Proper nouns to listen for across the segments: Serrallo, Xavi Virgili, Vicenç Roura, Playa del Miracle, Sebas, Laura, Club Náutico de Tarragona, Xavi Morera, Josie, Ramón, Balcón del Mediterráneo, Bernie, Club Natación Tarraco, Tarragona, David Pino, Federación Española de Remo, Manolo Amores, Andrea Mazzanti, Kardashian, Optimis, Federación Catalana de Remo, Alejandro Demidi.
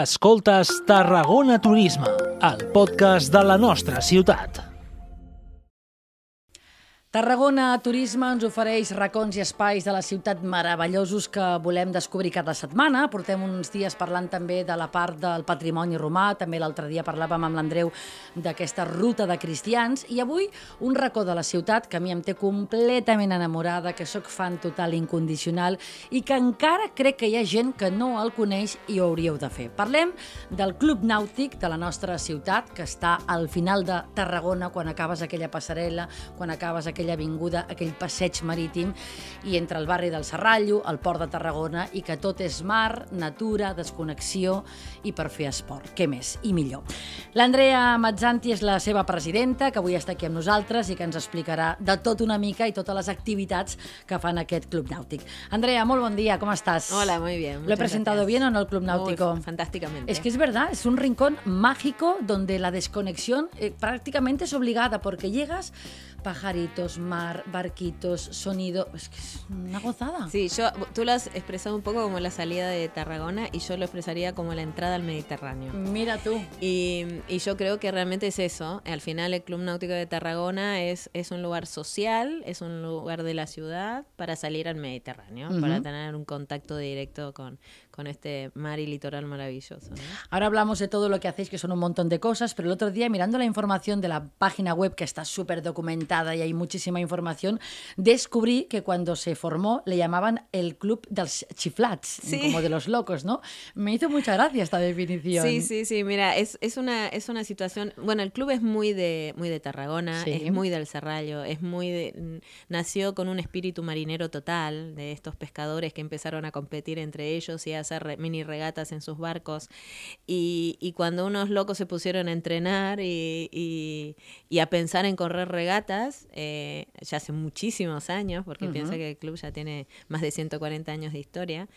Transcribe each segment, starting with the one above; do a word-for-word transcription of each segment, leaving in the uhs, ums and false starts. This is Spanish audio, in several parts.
Escoltes Tarragona Turisme, el podcast de la nostra ciutat. Tarragona Turisme ens ofereix racons i espais de la ciutat meravellosos que volem descobrir cada setmana. Portem uns dies parlant també de la part del patrimoni romà, també l'altre dia parlàvem amb l'Andreu d'aquesta ruta de cristians, i avui un racó de la ciutat que a mi em té completament enamorada, que sóc fan total incondicional i que encara crec que hi ha gent que no el coneix i ho hauríeu de fer. Parlem del Club Nàutic de la nostra ciutat, que està al final de Tarragona, quan acabes aquella passarel·la, quan acabes aquella aquella avinguda, aquell passeig marítim, i entre el barri del Serrallo, el port de Tarragona, i que tot és mar, natura, desconnexió i per fer esport. Què més i millor. L'Andrea Mazzanti és la seva presidenta, que avui està aquí amb nosaltres i que ens explicarà de tot una mica i totes les activitats que fan aquest Club Nàutic. Andrea, molt bon dia, com estàs? Hola, muy bien. ¿Lo he presentado bien o no el Club Náutico? Fantásticamente. Es que es verdad, es un rincón mágico donde la desconexión eh, prácticamente es obligada, porque llegas pajaritos, mar, barquitos, sonido. Es que es una gozada. Sí, yo, tú lo has expresado un poco como la salida de Tarragona, y yo lo expresaría como la entrada al Mediterráneo. Mira tú. Y, y yo creo que realmente es eso. Al final el Club Náutico de Tarragona es, es un lugar social, es un lugar de la ciudad para salir al Mediterráneo, uh-huh, para tener un contacto directo con, con este mar y litoral maravilloso, ¿no? Ahora hablamos de todo lo que hacéis, que son un montón de cosas, pero el otro día, mirando la información de la página web, que está súper documentada y hay muchísimas información, descubrí que cuando se formó le llamaban el Club de los Chiflats, sí, como de los locos, ¿no? Me hizo mucha gracia esta definición. Sí, sí, sí, mira, es, es, una, es una situación... Bueno, el club es muy de, muy de Tarragona, sí, es muy del Serrallo, es muy de, nació con un espíritu marinero total, de estos pescadores que empezaron a competir entre ellos y a hacer re, mini regatas en sus barcos, y, y cuando unos locos se pusieron a entrenar y, y, y a pensar en correr regatas, eh, ya hace muchísimos años, porque uh-huh, piensa que el club ya tiene más de ciento cuarenta años de historia,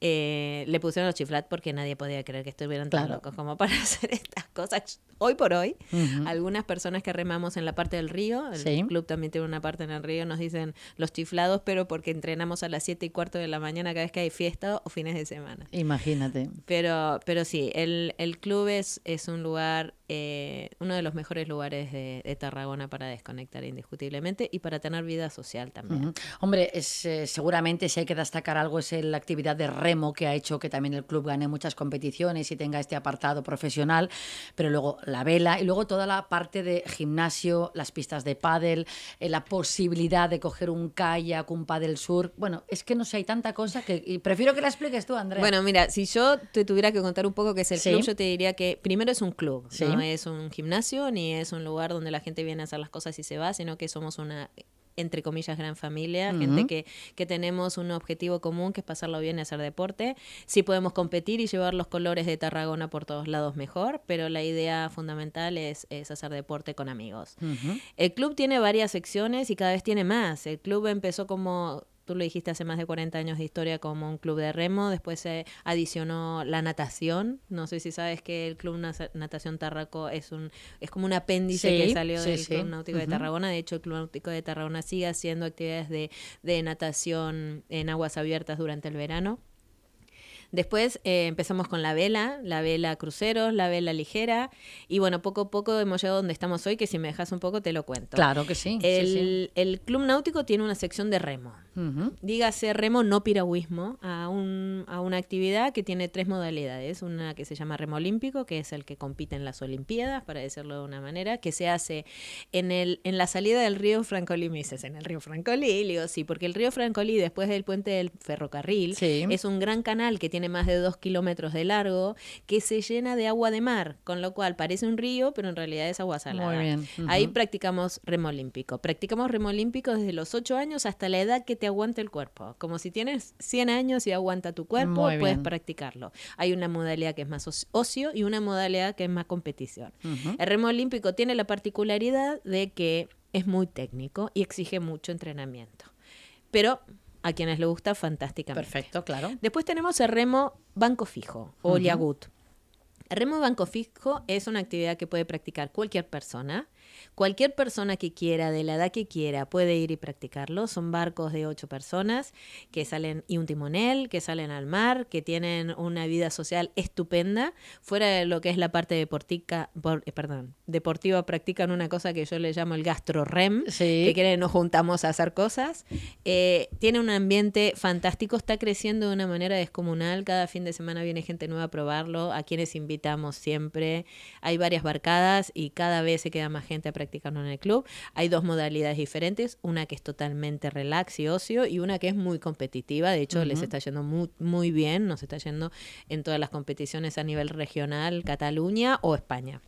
eh, le pusieron los Chiflats porque nadie podía creer que estuvieran tan claro, locos como para hacer estas cosas. Hoy por hoy, uh-huh, algunas personas que remamos en la parte del río, el sí, club también tiene una parte en el río, nos dicen los chiflados, pero porque entrenamos a las siete y cuarto de la mañana cada vez que hay fiesta o fines de semana. Imagínate. Pero, pero sí, el, el club es, es un lugar, eh, uno de los mejores lugares de, de Tarragona para desconectar indiscutiblemente, y para tener vida social también. Uh-huh. Hombre, es, eh, seguramente si hay que destacar algo es la actividad de remo, que ha hecho que también el club gane muchas competiciones y tenga este apartado profesional, pero luego la vela y luego toda la parte de gimnasio, las pistas de pádel, eh, la posibilidad de coger un kayak, un pádel surf. Bueno, es que no sé, hay tanta cosa que y prefiero que la expliques tú, Andrea. Bueno, mira, si yo te tuviera que contar un poco qué es el ¿sí? club, yo te diría que primero es un club, ¿sí? No es un gimnasio ni es un lugar donde la gente viene a hacer las cosas y se va, sino que somos una entre comillas gran familia, uh-huh, gente que, que tenemos un objetivo común, que es pasarlo bien y hacer deporte. Sí podemos competir y llevar los colores de Tarragona por todos lados mejor, pero la idea fundamental es, es hacer deporte con amigos. Uh-huh. El club tiene varias secciones y cada vez tiene más. El club empezó como... Tú lo dijiste, hace más de cuarenta años de historia como un club de remo, después se adicionó la natación. No sé si sabes que el Club Natación Tarraco es un es como un apéndice sí, que salió sí, del sí. Club Náutico uh-huh, de Tarragona. De hecho, el Club Náutico de Tarragona sigue haciendo actividades de, de natación en aguas abiertas durante el verano. Después eh, empezamos con la vela, la vela cruceros, la vela ligera, y bueno, poco a poco hemos llegado donde estamos hoy, que si me dejas un poco te lo cuento. Claro que sí. El, sí, sí. el Club Náutico tiene una sección de remo. Uh-huh. Dígase remo, no piragüismo, a, un, a una actividad que tiene tres modalidades. Una que se llama remo olímpico, que es el que compite en las Olimpiadas, para decirlo de una manera, que se hace en, el, en la salida del río Francolí. Me dices, ¿en el río Francolí? Y digo, sí, porque el río Francolí, después del puente del ferrocarril, sí, es un gran canal que tiene más de dos kilómetros de largo, que se llena de agua de mar, con lo cual parece un río, pero en realidad es agua salada. Muy bien. Uh-huh. Ahí practicamos remo olímpico. Practicamos remo olímpico desde los ocho años hasta la edad que te aguante el cuerpo. Como si tienes cien años y aguanta tu cuerpo, puedes practicarlo. Hay una modalidad que es más ocio y una modalidad que es más competición. Uh-huh. El remo olímpico tiene la particularidad de que es muy técnico y exige mucho entrenamiento. Pero... a quienes le gusta, fantásticamente. Perfecto, claro. Después tenemos el remo banco fijo o uh-huh, llagut. El remo banco fijo es una actividad que puede practicar cualquier persona. Cualquier persona que quiera, de la edad que quiera, puede ir y practicarlo. Son barcos de ocho personas que salen, y un timonel, que salen al mar, que tienen una vida social estupenda. Fuera de lo que es la parte deportica, por, eh, perdón, deportiva, practican una cosa que yo le llamo el gastro-rem, sí. que quieren, nos juntamos a hacer cosas. Eh, tiene un ambiente fantástico, está creciendo de una manera descomunal. Cada fin de semana viene gente nueva a probarlo, a quienes invitamos siempre. Hay varias barcadas y cada vez se queda más gente a practicarlo en el club. Hay dos modalidades diferentes, una que es totalmente relax y ocio y una que es muy competitiva. De hecho, uh-huh. les está yendo muy, muy bien, nos está yendo en todas las competiciones a nivel regional, Cataluña o España.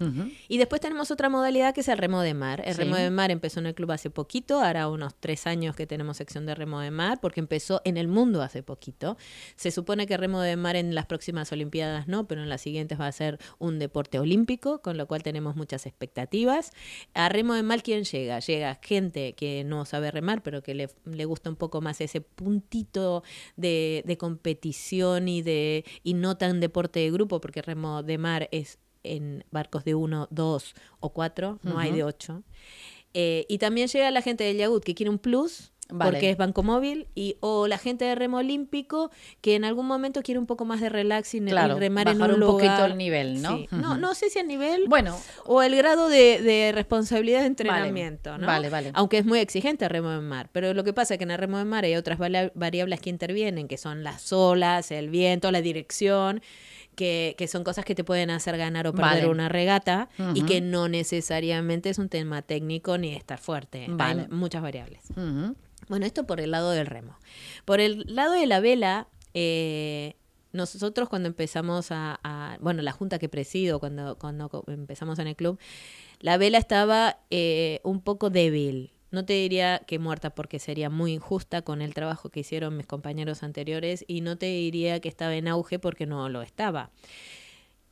Uh-huh. Y después tenemos otra modalidad que es el remo de mar. El sí. remo de mar empezó en el club hace poquito, ahora unos tres años que tenemos sección de remo de mar, porque empezó en el mundo hace poquito. Se supone que remo de mar en las próximas olimpiadas no, pero en las siguientes va a ser un deporte olímpico, con lo cual tenemos muchas expectativas. A remo de mar, ¿quién llega? Llega gente que no sabe remar, pero que le, le gusta un poco más ese puntito de, de competición y, de, y no tan deporte de grupo, porque remo de mar es en barcos de uno, dos o cuatro, no uh-huh. hay de ocho. Eh, y también llega la gente del Yagut que quiere un plus, vale. porque es banco móvil, y, o la gente de remo olímpico que en algún momento quiere un poco más de relax y, claro, y remar en un, un lugar. Poquito el nivel, ¿no? Sí. Uh-huh. no no sé si el nivel bueno o el grado de, de responsabilidad de entrenamiento, vale. ¿no? Vale, vale. Aunque es muy exigente el remo de mar, pero lo que pasa es que en el remo de mar hay otras variables que intervienen, que son las olas, el viento, la dirección, Que, que son cosas que te pueden hacer ganar o perder vale. una regata uh-huh. y que no necesariamente es un tema técnico ni de estar fuerte. Vale. Hay muchas variables. Uh-huh. Bueno, esto por el lado del remo. Por el lado de la vela, eh, nosotros cuando empezamos a, a... Bueno, la junta que presido, cuando, cuando empezamos en el club, la vela estaba eh, un poco débil. No te diría que muerta porque sería muy injusta con el trabajo que hicieron mis compañeros anteriores, y no te diría que estaba en auge porque no lo estaba.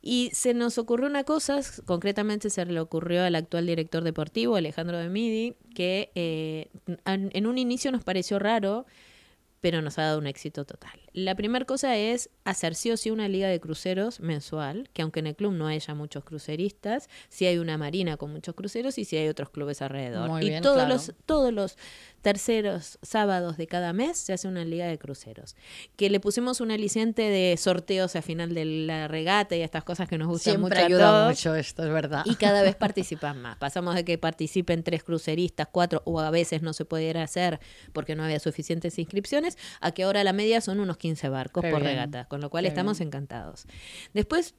Y se nos ocurrió una cosa, concretamente se le ocurrió al actual director deportivo, Alejandro Demidi, que eh, en un inicio nos pareció raro, pero nos ha dado un éxito total. La primera cosa es hacer sí o sí una liga de cruceros mensual, que aunque en el club no haya muchos cruceristas, sí hay una marina con muchos cruceros y sí hay otros clubes alrededor. Muy y bien, todos, claro. los, todos los terceros sábados de cada mes se hace una liga de cruceros. Que le pusimos un aliciente de sorteos al final de la regata y estas cosas que nos gustan siempre mucho. Siempre ayuda mucho esto, es verdad. Y cada vez participan más. Pasamos de que participen tres cruceristas, cuatro, o a veces no se pudiera hacer porque no había suficientes inscripciones, a que ahora la media son unos quince barcos qué por bien, regata, con lo cual estamos bien. encantados. Después,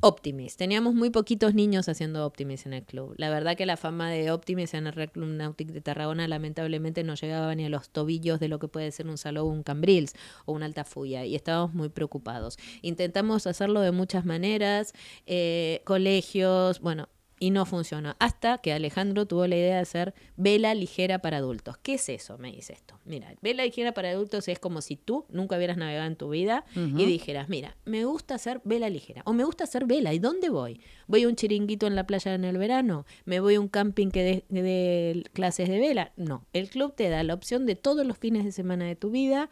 Optimis. Teníamos muy poquitos niños haciendo Optimis en el club. La verdad que la fama de Optimis en el Club Náutic de Tarragona lamentablemente no llegaba ni a los tobillos de lo que puede ser un saló o un cambrils o una altafulla, y estábamos muy preocupados. Intentamos hacerlo de muchas maneras, eh, colegios, bueno, y no funcionó. Hasta que Alejandro tuvo la idea de hacer vela ligera para adultos. ¿Qué es eso? Me dice esto. Mira, vela ligera para adultos es como si tú nunca hubieras navegado en tu vida uh-huh. y dijeras, mira, me gusta hacer vela ligera o me gusta hacer vela. ¿Y dónde voy? ¿Voy a un chiringuito en la playa en el verano? ¿Me voy a un camping que dé de clases de vela? No. El club te da la opción de todos los fines de semana de tu vida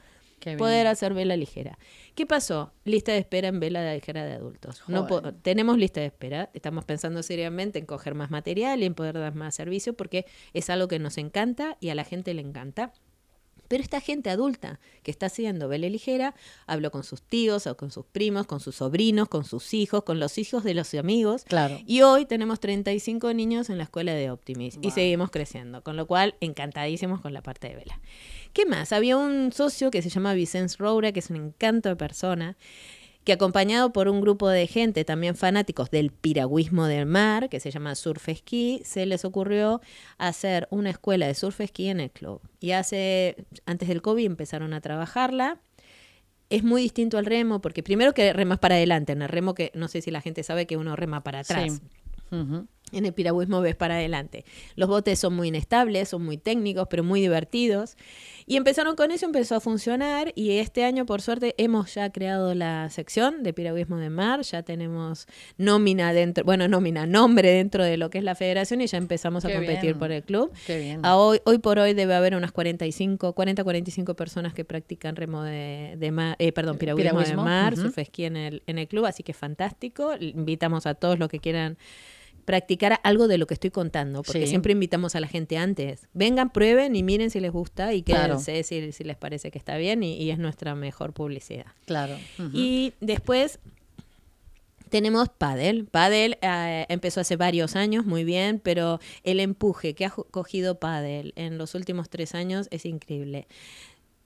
poder hacer vela ligera. ¿Qué pasó? Lista de espera en vela ligera de adultos. No po- tenemos lista de espera. Estamos pensando seriamente en coger más material y en poder dar más servicio porque es algo que nos encanta y a la gente le encanta. Pero esta gente adulta que está haciendo vela ligera, habló con sus tíos o con sus primos, con sus sobrinos, con sus hijos, con los hijos de los amigos. Claro. Y hoy tenemos treinta y cinco niños en la escuela de Optimis. Wow. Y seguimos creciendo, con lo cual encantadísimos con la parte de vela. ¿Qué más? Había un socio que se llama Vicenç Roura, que es un encanto de persona, que acompañado por un grupo de gente, también fanáticos del piragüismo del mar, que se llama surf esquí, se les ocurrió hacer una escuela de surf esquí en el club. Y hace, antes del COVID empezaron a trabajarla. Es muy distinto al remo, porque primero que remas para adelante, en el remo que no sé si la gente sabe que uno rema para atrás. Sí. Uh-huh. En el piragüismo ves para adelante. Los botes son muy inestables, son muy técnicos, pero muy divertidos. Y empezaron con eso, empezó a funcionar, y este año, por suerte, hemos ya creado la sección de piragüismo de mar, ya tenemos nómina dentro, bueno, nómina, nombre dentro de lo que es la federación, y ya empezamos a qué competir bien. Por el club. Qué bien. A hoy, hoy por hoy debe haber unas cuarenta y cinco personas que practican remo de, de mar, eh, perdón, piragüismo, piragüismo de mar, uh-huh. surf esquí en el, en el club, así que fantástico. Invitamos a todos los que quieran practicar algo de lo que estoy contando, porque sí. siempre invitamos a la gente antes. Vengan, prueben y miren si les gusta y quédense, claro. si, si les parece que está bien, y, y es nuestra mejor publicidad. Claro. Uh-huh. Y después tenemos pádel. Pádel eh, empezó hace varios años, muy bien, pero el empuje que ha cogido pádel en los últimos tres años es increíble.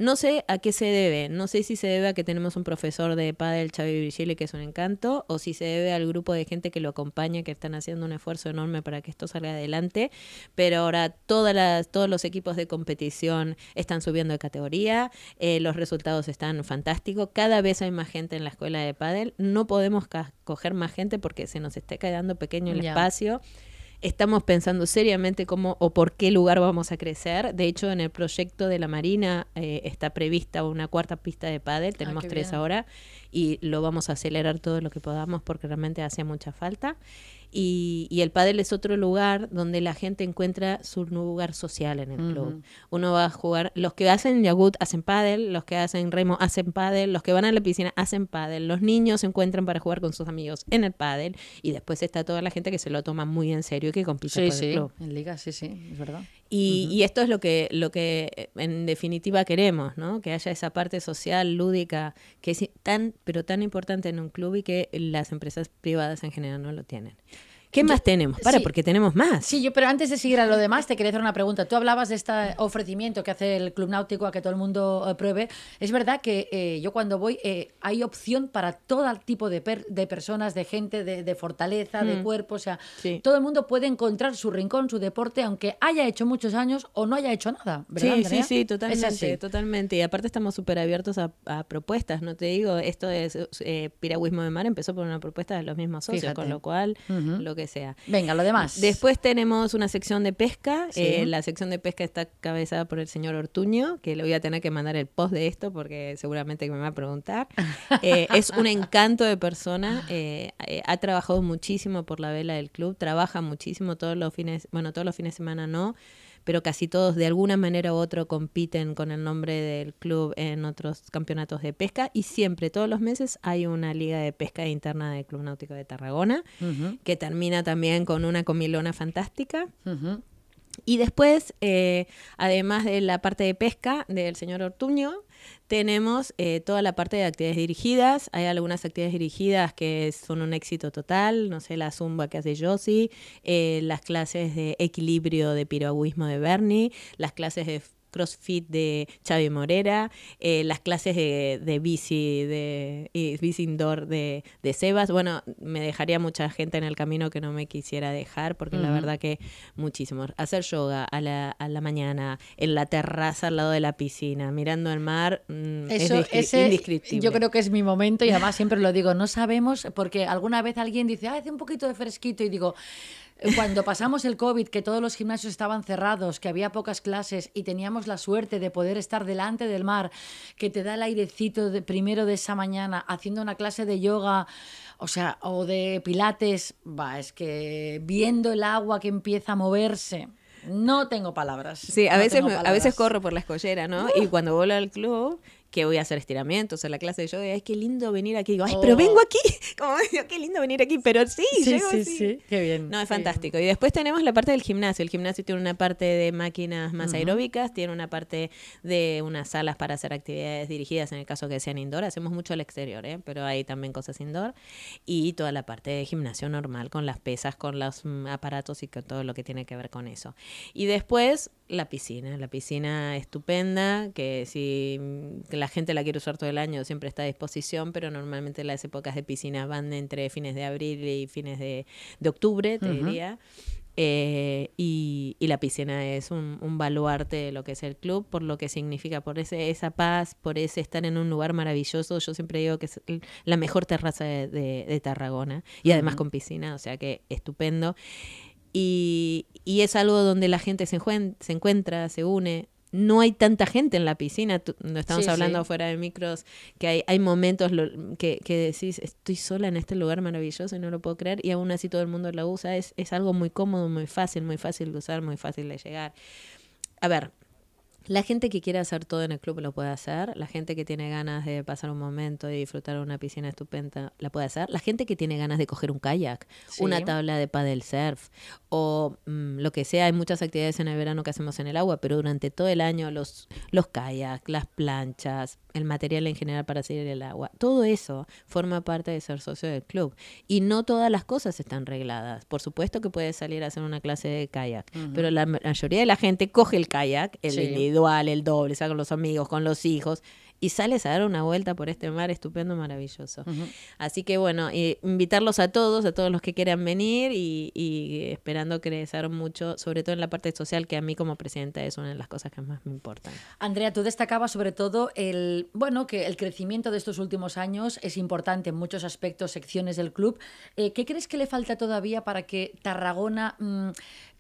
No sé a qué se debe, no sé si se debe a que tenemos un profesor de pádel, Xavi Virgili, que es un encanto, o si se debe al grupo de gente que lo acompaña, que están haciendo un esfuerzo enorme para que esto salga adelante, pero ahora todas las, todos los equipos de competición están subiendo de categoría, eh, los resultados están fantásticos, cada vez hay más gente en la escuela de pádel, no podemos coger más gente porque se nos está quedando pequeño el yeah. espacio. Estamos pensando seriamente cómo o por qué lugar vamos a crecer. De hecho, en el proyecto de la Marina eh, está prevista una cuarta pista de pádel. Tenemos ah, tres bien. ahora y lo vamos a acelerar todo lo que podamos porque realmente hace mucha falta. Y, y el pádel es otro lugar donde la gente encuentra su lugar social en el uh-huh. club. Uno va a jugar, los que hacen yagut hacen pádel, los que hacen remo hacen pádel, los que van a la piscina hacen pádel, los niños se encuentran para jugar con sus amigos en el pádel, y después está toda la gente que se lo toma muy en serio y que compite sí, por sí, el club. En liga, sí, sí, es verdad. Y, uh-huh. y esto es lo que, lo que en definitiva queremos, ¿no? Que haya esa parte social, lúdica, que es tan, pero tan importante en un club y que las empresas privadas en general no lo tienen. ¿Qué más yo, tenemos? Para, sí, porque tenemos más. Sí, yo, pero antes de seguir a lo demás, te quería hacer una pregunta. Tú hablabas de este ofrecimiento que hace el Club Náutico a que todo el mundo eh, pruebe. Es verdad que eh, yo cuando voy eh, hay opción para todo tipo de, per de personas, de gente, de, de fortaleza, mm. de cuerpo. O sea, sí. todo el mundo puede encontrar su rincón, su deporte, aunque haya hecho muchos años o no haya hecho nada. ¿Verdad, sí, Andrea? sí, sí, totalmente, totalmente. Y aparte estamos súper abiertos a, a propuestas, ¿no? Te digo, esto es eh, piragüismo de mar empezó por una propuesta de los mismos socios, Fíjate. con lo cual uh-huh. lo que sea. Venga, lo demás. Después tenemos una sección de pesca. Sí. Eh, la sección de pesca está cabezada por el señor Ortuño, que le voy a tener que mandar el post de esto porque seguramente que me va a preguntar. Eh, es un encanto de persona. Eh, eh, ha trabajado muchísimo por la vela del club. Trabaja muchísimo todos los fines, bueno, todos los fines de semana no, pero casi todos de alguna manera u otra compiten con el nombre del club en otros campeonatos de pesca, y siempre, todos los meses, hay una liga de pesca interna del Club Náutico de Tarragona, uh-huh. que termina también con una comilona fantástica. Uh-huh. Y después, eh, además de la parte de pesca del señor Ortuño, tenemos eh, toda la parte de actividades dirigidas. Hay algunas actividades dirigidas que son un éxito total, no sé, la zumba que hace Josie, eh, las clases de equilibrio de piragüismo de Bernie, las clases de crossfit de Xavi Morera, eh, las clases de, de bici de eh, bici indoor de, de Sebas. Bueno, me dejaría mucha gente en el camino que no me quisiera dejar, porque uh-huh. la verdad que muchísimos. Hacer yoga a la, a la mañana, en la terraza al lado de la piscina, mirando el mar, mm, eso, es ese, indescriptible. Yo creo que es mi momento, y además siempre lo digo, no sabemos, porque alguna vez alguien dice, ah, hace un poquito de fresquito, y digo... Cuando pasamos el COVID, que todos los gimnasios estaban cerrados, que había pocas clases y teníamos la suerte de poder estar delante del mar, que te da el airecito de primero de esa mañana, haciendo una clase de yoga, o sea, o de pilates, va, es que viendo el agua que empieza a moverse... No tengo palabras. Sí, a, no veces, palabras. a veces corro por la escollera, ¿no? Uh. Y cuando vuelvo al club, que voy a hacer estiramientos en la clase de yoga, ay, qué lindo venir aquí. Digo, ay, oh. pero vengo aquí. Como digo, qué lindo venir aquí, pero sí, sí llego sí, así. Sí, qué bien. No, es sí. fantástico. Y después tenemos la parte del gimnasio. El gimnasio tiene una parte de máquinas más uh-huh. aeróbicas, tiene una parte de unas salas para hacer actividades dirigidas, en el caso que sean indoor. Hacemos mucho al exterior, ¿eh? Pero hay también cosas indoor. Y toda la parte de gimnasio normal, con las pesas, con los aparatos y con todo lo que tiene que ver con eso. Y después la piscina, la piscina estupenda, que si la gente la quiere usar todo el año siempre está a disposición, pero normalmente las épocas de piscina van entre fines de abril y fines de, de octubre, te uh-huh. diría. Eh, y, y la piscina es un, un baluarte de lo que es el club, por lo que significa, por ese esa paz, por ese estar en un lugar maravilloso. Yo siempre digo que es la mejor terraza de, de, de Tarragona, y además uh-huh. con piscina, o sea que estupendo. Y, y es algo donde la gente se, se encuentra, se une. No hay tanta gente en la piscina, tú, no estamos sí, hablando sí. fuera de micros, que hay, hay momentos lo, que, que decís, estoy sola en este lugar maravilloso y no lo puedo creer, y aún así todo el mundo la usa. Es, es algo muy cómodo, muy fácil, muy fácil de usar, muy fácil de llegar. A ver, La gente que quiere hacer todo en el club lo puede hacer. La gente que tiene ganas de pasar un momento y disfrutar de una piscina estupenda la puede hacer. La gente que tiene ganas de coger un kayak, sí, una tabla de paddle surf o mmm, lo que sea. Hay muchas actividades en el verano que hacemos en el agua, pero durante todo el año los, los kayaks, las planchas, el material en general para salir del agua. Todo eso forma parte de ser socio del club. Y no todas las cosas están regladas. Por supuesto que puedes salir a hacer una clase de kayak, uh-huh, pero la mayoría de la gente coge el kayak, el sí. individual, el doble, o sea, con los amigos, con los hijos, y sales a dar una vuelta por este mar estupendo, maravilloso. Uh-huh. Así que bueno, eh, invitarlos a todos, a todos los que quieran venir y, y esperando crecer mucho, sobre todo en la parte social, que a mí como presidenta es una de las cosas que más me importan. Andrea, tú destacabas sobre todo el, bueno, que el crecimiento de estos últimos años es importante en muchos aspectos, secciones del club. Eh, ¿qué crees que le falta todavía para que Tarragona... Mmm,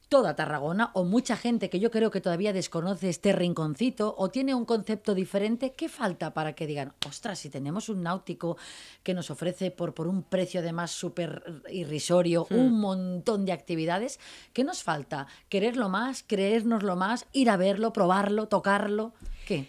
toda Tarragona o mucha gente que yo creo que todavía desconoce este rinconcito o tiene un concepto diferente? ¿Qué falta para que digan, ostras, si tenemos un náutico que nos ofrece por, por un precio además súper irrisorio, sí, un montón de actividades? ¿Qué nos falta? ¿Quererlo más? ¿Creérnoslo más? ¿Ir a verlo? ¿Probarlo? ¿Tocarlo? ¿Qué?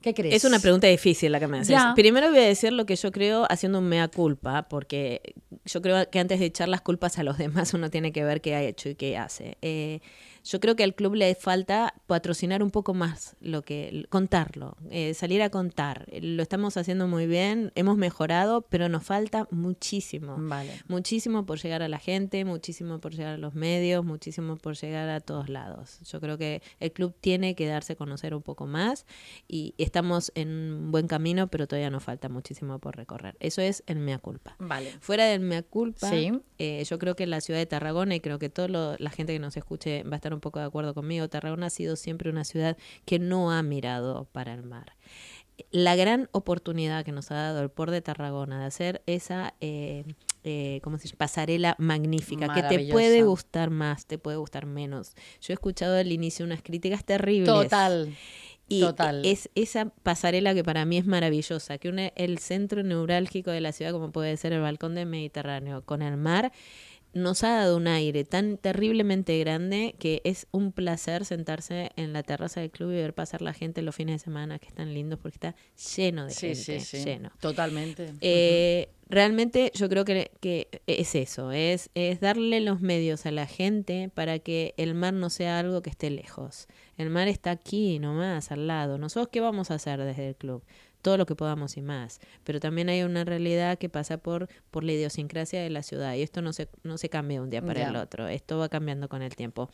¿Qué crees? Es una pregunta difícil la que me haces. Ya. Primero voy a decir lo que yo creo haciendo un mea culpa, porque yo creo que antes de echar las culpas a los demás uno tiene que ver qué ha hecho y qué hace. Eh, yo creo que al club le falta patrocinar un poco más, lo que contarlo, eh, salir a contar. Lo estamos haciendo muy bien, hemos mejorado, pero nos falta muchísimo. Vale. Muchísimo por llegar a la gente, muchísimo por llegar a los medios, muchísimo por llegar a todos lados. Yo creo que el club tiene que darse a conocer un poco más y estamos en un buen camino, pero todavía nos falta muchísimo por recorrer. Eso es el mea culpa. Vale. Fuera del mea culpa, sí, eh, yo creo que la ciudad de Tarragona, y creo que toda la gente que nos escuche va a estar un poco de acuerdo conmigo, Tarragona ha sido siempre una ciudad que no ha mirado para el mar. La gran oportunidad que nos ha dado el Port de Tarragona de hacer esa... Eh, Eh, ¿cómo se llama? Pasarela magnífica, que te puede gustar más, te puede gustar menos. Yo he escuchado al inicio unas críticas terribles. Total. Y Total. es esa pasarela que para mí es maravillosa, que une el centro neurálgico de la ciudad, como puede ser el Balcón del Mediterráneo, con el mar, nos ha dado un aire tan terriblemente grande que es un placer sentarse en la terraza del club y ver pasar la gente los fines de semana, que es tan lindo porque está lleno de sí, gente. Sí, sí. Lleno. Totalmente. Eh, uh-huh. Realmente yo creo que, que es eso, es, es darle los medios a la gente para que el mar no sea algo que esté lejos. El mar está aquí nomás, al lado. ¿Nosotros qué vamos a hacer desde el club? Todo lo que podamos y más, pero también hay una realidad que pasa por, por la idiosincrasia de la ciudad, y esto no se, no se cambia de un día para yeah. el otro, esto va cambiando con el tiempo.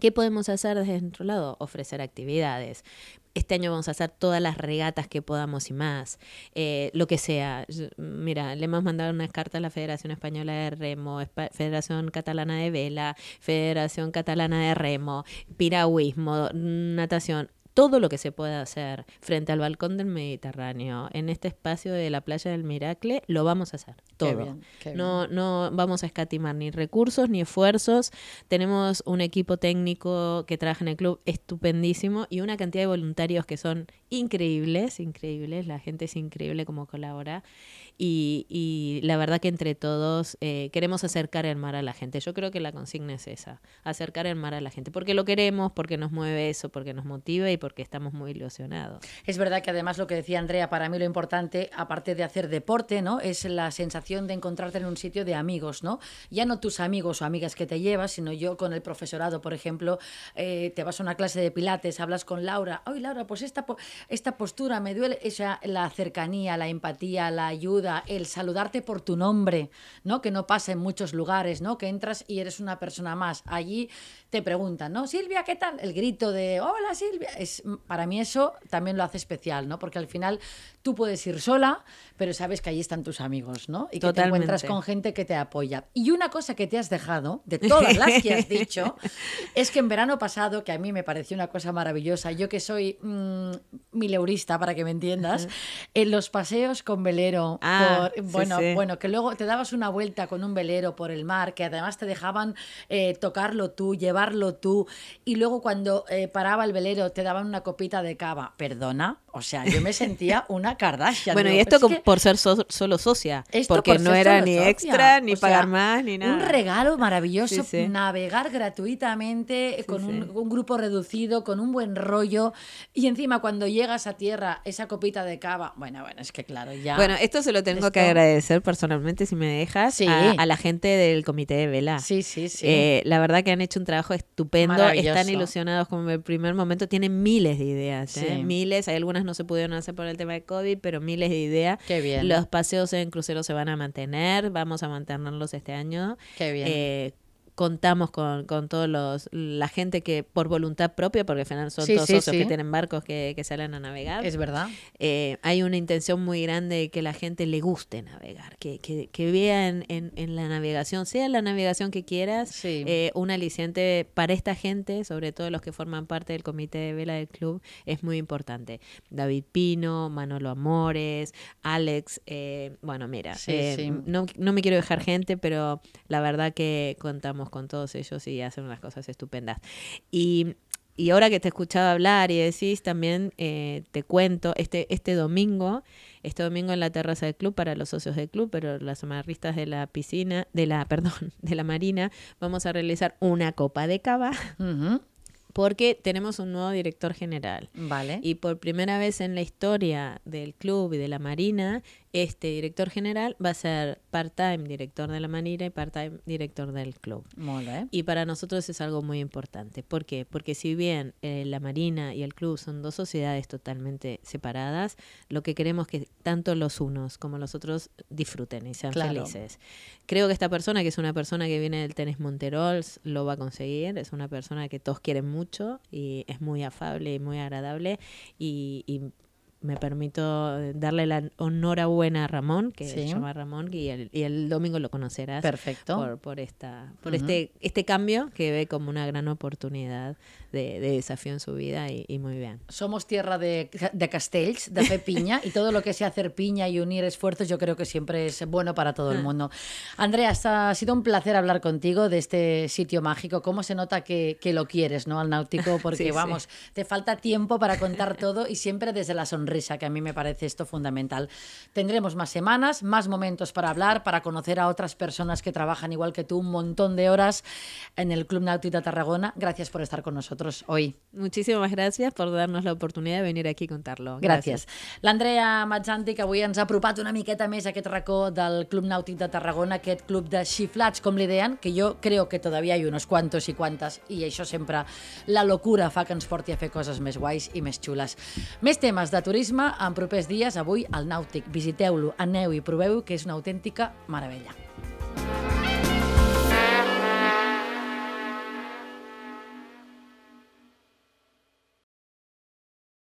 ¿Qué podemos hacer desde nuestro lado? Ofrecer actividades. Este año vamos a hacer todas las regatas que podamos y más, eh, lo que sea. Mira, le hemos mandado unas cartas a la Federación Española de Remo, Federación Catalana de Vela, Federación Catalana de Remo, piragüismo, natación. Todo lo que se pueda hacer frente al Balcón del Mediterráneo, en este espacio de la Playa del Miracle, lo vamos a hacer. Todo. Qué bien, qué bien. No, no vamos a escatimar ni recursos ni esfuerzos. Tenemos un equipo técnico que trabaja en el club estupendísimo y una cantidad de voluntarios que son increíbles, increíbles. La gente es increíble como colabora. Y, y la verdad que entre todos eh, queremos acercar el mar a la gente. Yo creo que la consigna es esa, acercar el mar a la gente, porque lo queremos, porque nos mueve eso, porque nos motiva y porque estamos muy ilusionados. Es verdad que además lo que decía Andrea, para mí lo importante, aparte de hacer deporte, ¿no?, es la sensación de encontrarte en un sitio de amigos, ¿no? Ya no tus amigos o amigas que te llevas, sino yo con el profesorado, por ejemplo, eh, te vas a una clase de pilates, hablas con Laura, ¡ay, Laura, pues esta, po- esta postura me duele! O sea, la cercanía, la empatía, la ayuda, el saludarte por tu nombre, ¿no?, que no pasa en muchos lugares, ¿no?, que entras y eres una persona más. Allí te preguntan, ¿no?, Silvia, ¿qué tal? El grito de hola, Silvia. Es, para mí eso también lo hace especial, ¿no?, porque al final tú puedes ir sola, pero sabes que allí están tus amigos, ¿no?, y que Totalmente. Te encuentras con gente que te apoya. Y una cosa que te has dejado, de todas las que has dicho, es que en verano pasado, que a mí me pareció una cosa maravillosa, yo que soy mmm, mileurista, para que me entiendas, uh-huh, en los paseos con velero... Ah, Por, ah, bueno, sí, sí. bueno, que luego te dabas una vuelta con un velero por el mar, que además te dejaban eh, tocarlo tú, llevarlo tú, y luego cuando eh, paraba el velero te daban una copita de cava. Perdona, O sea, yo me sentía una Kardashian. Bueno, digo, y esto con, es que por ser so, solo socia, porque por no era ni socia, extra, ni o pagar sea, más, ni nada. Un regalo maravilloso, sí, sí. Navegar gratuitamente, sí, con sí. Un, un grupo reducido, con un buen rollo, y encima cuando llegas a tierra, esa copita de cava, bueno, bueno, es que claro, ya... Bueno, esto se lo tengo esto... que agradecer personalmente, si me dejas, sí. a, a la gente del Comité de Vela. Sí, sí, sí. Eh, la verdad que han hecho un trabajo estupendo, están ilusionados como el primer momento, tienen miles de ideas, ¿eh? Sí. Miles, hay algunas no se pudieron hacer por el tema de COVID, pero miles de ideas. Qué bien. Los paseos en crucero se van a mantener, vamos a mantenerlos este año. Qué bien. Eh, contamos con, con todos los la gente que por voluntad propia, porque al final son sí, todos sí, socios sí. que tienen barcos que, que salen a navegar. Es verdad. Eh, hay una intención muy grande de que la gente le guste navegar, que, que, que vea en, en, en la navegación, sea la navegación que quieras, sí. eh, un aliciente para esta gente, sobre todo los que forman parte del comité de vela del club, es muy importante. David Pino, Manolo Amores, Alex, eh, bueno, mira, sí, eh, sí. No, no me quiero dejar gente, pero la verdad que contamos con todos ellos y hacen unas cosas estupendas. Y, y ahora que te he escuchado hablar y decís, también eh, te cuento, este, este domingo, este domingo en la terraza del club para los socios del club, pero las amarristas de la piscina, de la, perdón, de la marina, vamos a realizar una copa de cava. Uh-huh. Porque tenemos un nuevo director general. Vale. Y por primera vez en la historia del club y de la Marina, este director general va a ser part-time director de la Marina y part-time director del club. Vale. Y para nosotros es algo muy importante. ¿Por qué? Porque si bien eh, la Marina y el club son dos sociedades totalmente separadas, lo que queremos es que tanto los unos como los otros disfruten y sean claro. felices. Creo que esta persona, que es una persona que viene del tenis Monterol, lo va a conseguir. Es una persona que todos quieren mucho. Y es muy afable y muy agradable y, y me permito darle la enhorabuena a Ramón, que sí. se llama Ramón, y el, y el domingo lo conocerás. Perfecto. por, por, esta, por uh-huh. este, este cambio que ve como una gran oportunidad de, de desafío en su vida y, y muy bien. Somos tierra de, de castells, de fe piña, y todo lo que sea hacer piña y unir esfuerzos yo creo que siempre es bueno para todo el mundo. Andrea, ha sido un placer hablar contigo de este sitio mágico. Cómo se nota que, que lo quieres, ¿no? Al náutico, porque sí, vamos, sí. te falta tiempo para contar todo y siempre desde la sonrisa. Risa, que a mí me parece esto fundamental. Tendremos más semanas, más momentos para hablar, para conocer a otras personas que trabajan igual que tú un montón de horas en el Club Nàutic de Tarragona. Gracias por estar con nosotros hoy. Muchísimas gracias por darnos la oportunidad de venir aquí a contar-lo. Gràcies. L'Andrea Mazzanti, que avui ens ha apropat una miqueta més a aquest racó del Club Nàutic de Tarragona, aquest club de xiflats, com li deien, que jo creo que todavía hay unos cuantos i quantes, i això sempre la locura fa que ens porti a fer coses més guais i més xules. Més temes de turisme en propers dies, avui al Nàutic. Visiteu-lo, aneu i proveu que és una autèntica meravella.